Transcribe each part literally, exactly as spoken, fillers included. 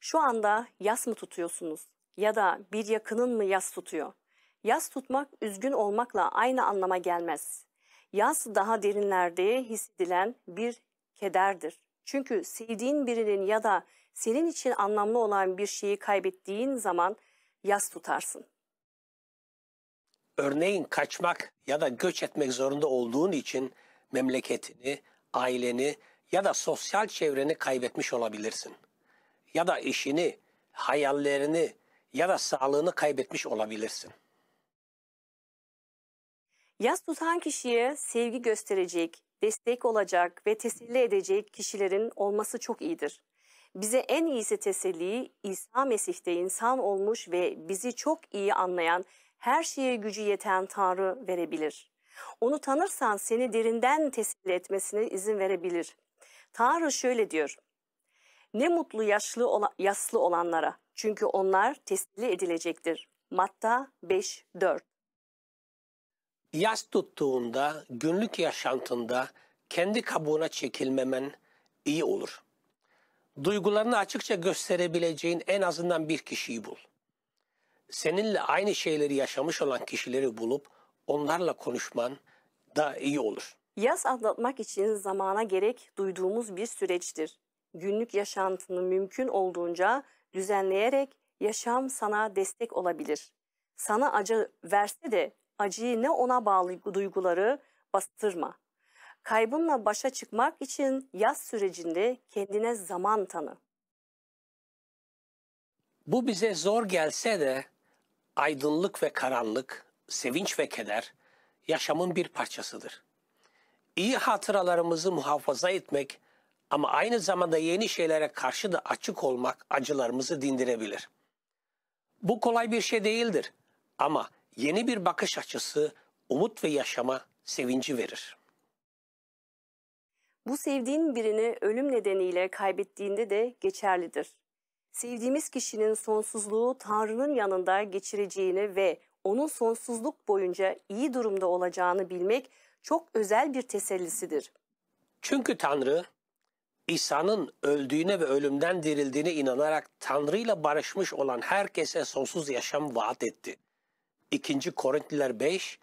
Şu anda yas mı tutuyorsunuz ya da bir yakının mı yas tutuyor? Yas tutmak üzgün olmakla aynı anlama gelmez. Yas daha derinlerde hissedilen bir kederdir. Çünkü sevdiğin birinin ya da senin için anlamlı olan bir şeyi kaybettiğin zaman yas tutarsın. Örneğin kaçmak ya da göç etmek zorunda olduğun için memleketini, aileni ya da sosyal çevreni kaybetmiş olabilirsin. Ya da işini, hayallerini ya da sağlığını kaybetmiş olabilirsin. Yas tutan kişiye sevgi gösterecek, destek olacak ve teselli edecek kişilerin olması çok iyidir. Bize en iyisi teselliyi İsa Mesih'te insan olmuş ve bizi çok iyi anlayan, her şeye gücü yeten Tanrı verebilir. Onu tanırsan seni derinden teselli etmesine izin verebilir. Tanrı şöyle diyor: Ne mutlu yaşlı olan, yaslı olanlara, çünkü onlar teselli edilecektir. Matta beş dört. Yas tuttuğunda günlük yaşantında kendi kabuğuna çekilmemen iyi olur. Duygularını açıkça gösterebileceğin en azından bir kişiyi bul. Seninle aynı şeyleri yaşamış olan kişileri bulup onlarla konuşman da iyi olur. Yas atlatmak için zamana gerek duyduğumuz bir süreçtir. Günlük yaşantını mümkün olduğunca düzenleyerek yaşam sana destek olabilir. Sana acı verse de acıyı ne ona bağlı duyguları bastırma. Kaybınla başa çıkmak için yas sürecinde kendine zaman tanı. Bu bize zor gelse de aydınlık ve karanlık, sevinç ve keder yaşamın bir parçasıdır. İyi hatıralarımızı muhafaza etmek ama aynı zamanda yeni şeylere karşı da açık olmak acılarımızı dindirebilir. Bu kolay bir şey değildir ama yeni bir bakış açısı, umut ve yaşama sevinci verir. Bu sevdiğin birini ölüm nedeniyle kaybettiğinde de geçerlidir. Sevdiğimiz kişinin sonsuzluğu Tanrı'nın yanında geçireceğini ve onun sonsuzluk boyunca iyi durumda olacağını bilmek çok özel bir tesellisidir. Çünkü Tanrı, İsa'nın öldüğüne ve ölümden dirildiğine inanarak Tanrı'yla barışmış olan herkese sonsuz yaşam vaat etti. İkinci Korintliler beş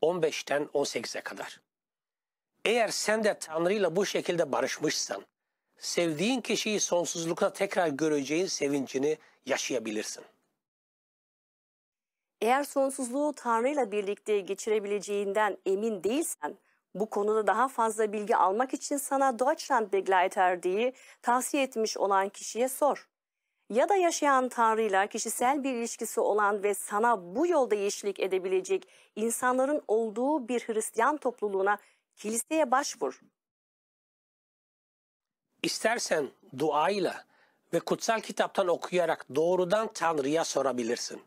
on beşten on sekize kadar. Eğer sen de Tanrı'yla bu şekilde barışmışsan, sevdiğin kişiyi sonsuzlukta tekrar göreceğin sevincini yaşayabilirsin. Eğer sonsuzluğu Tanrı'yla birlikte geçirebileceğinden emin değilsen, bu konuda daha fazla bilgi almak için sana Deutschland-Begleiter diye tavsiye etmiş olan kişiye sor. Ya da yaşayan Tanrı'yla kişisel bir ilişkisi olan ve sana bu yolda eşlik edebilecek insanların olduğu bir Hristiyan topluluğuna, kiliseye başvur. İstersen duayla ve kutsal kitaptan okuyarak doğrudan Tanrı'ya sorabilirsin.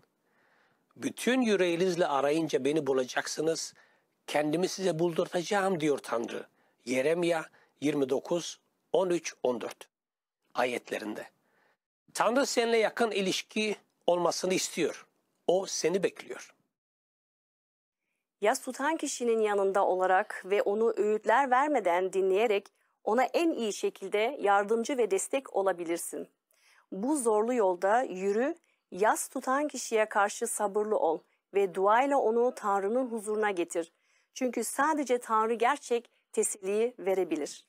Bütün yüreğinizle arayınca beni bulacaksınız, kendimi size buldurtacağım diyor Tanrı. Yeremya yirmi dokuz on üç on dört ayetlerinde. Tanrı seninle yakın ilişki olmasını istiyor. O seni bekliyor. Yas tutan kişinin yanında olarak ve onu öğütler vermeden dinleyerek ona en iyi şekilde yardımcı ve destek olabilirsin. Bu zorlu yolda yürü, yas tutan kişiye karşı sabırlı ol ve duayla onu Tanrı'nın huzuruna getir. Çünkü sadece Tanrı gerçek teselliyi verebilir.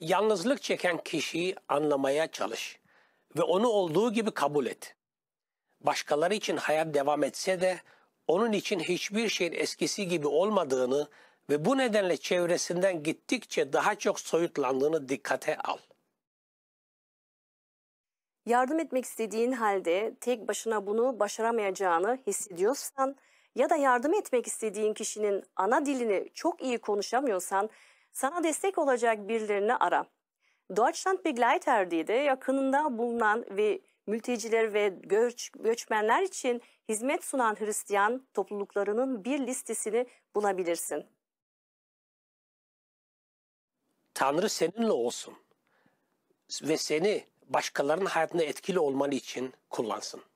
Yalnızlık çeken kişiyi anlamaya çalış ve onu olduğu gibi kabul et. Başkaları için hayat devam etse de onun için hiçbir şeyin eskisi gibi olmadığını ve bu nedenle çevresinden gittikçe daha çok soyutlandığını dikkate al. Yardım etmek istediğin halde tek başına bunu başaramayacağını hissediyorsan ya da yardım etmek istediğin kişinin ana dilini çok iyi konuşamıyorsan, sana destek olacak birilerini ara. Deutschland-Begleiter diye de yakınında bulunan ve mülteciler ve göç, göçmenler için hizmet sunan Hristiyan topluluklarının bir listesini bulabilirsin. Tanrı seninle olsun ve seni başkalarının hayatına etkili olman için kullansın.